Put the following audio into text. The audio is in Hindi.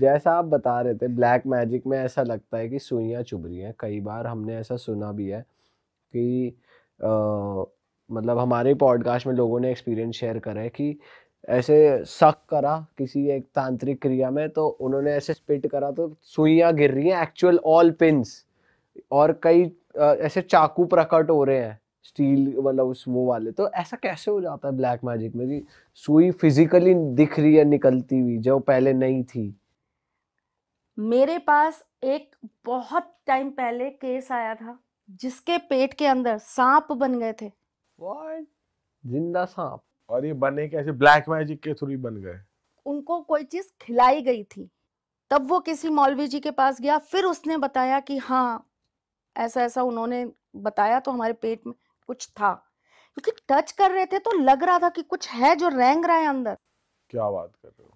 जैसा आप बता रहे थे ब्लैक मैजिक में ऐसा लगता है कि सुइयाँ चुभ रही हैं। कई बार हमने ऐसा सुना भी है कि मतलब हमारे पॉडकास्ट में लोगों ने एक्सपीरियंस शेयर करा है कि ऐसे शक करा किसी एक तांत्रिक क्रिया में तो उन्होंने ऐसे स्पिट करा तो सुइयाँ गिर रही हैं, एक्चुअल ऑल पिन्स, और कई ऐसे चाकू प्रकट हो रहे हैं स्टील मतलब उस वो वाले। तो ऐसा कैसे हो जाता है ब्लैक मैजिक में कि सुई फिजिकली दिख रही है निकलती हुई जो पहले नहीं थी? मेरे पास एक बहुत टाइम पहले केस आया था जिसके पेट के अंदर सांप बन गए थे। व्हाट? जिंदा सांप? और ये बने कैसे? ब्लैक मैजिक के थ्रू बन गए। उनको कोई चीज खिलाई गई थी, तब वो किसी मौलवी जी के पास गया, फिर उसने बताया कि हाँ ऐसा ऐसा उन्होंने बताया तो हमारे पेट में कुछ था, क्योंकि टच कर रहे थे तो लग रहा था कि कुछ है जो रेंग रहा है अंदर। क्या बात कर रहे हो?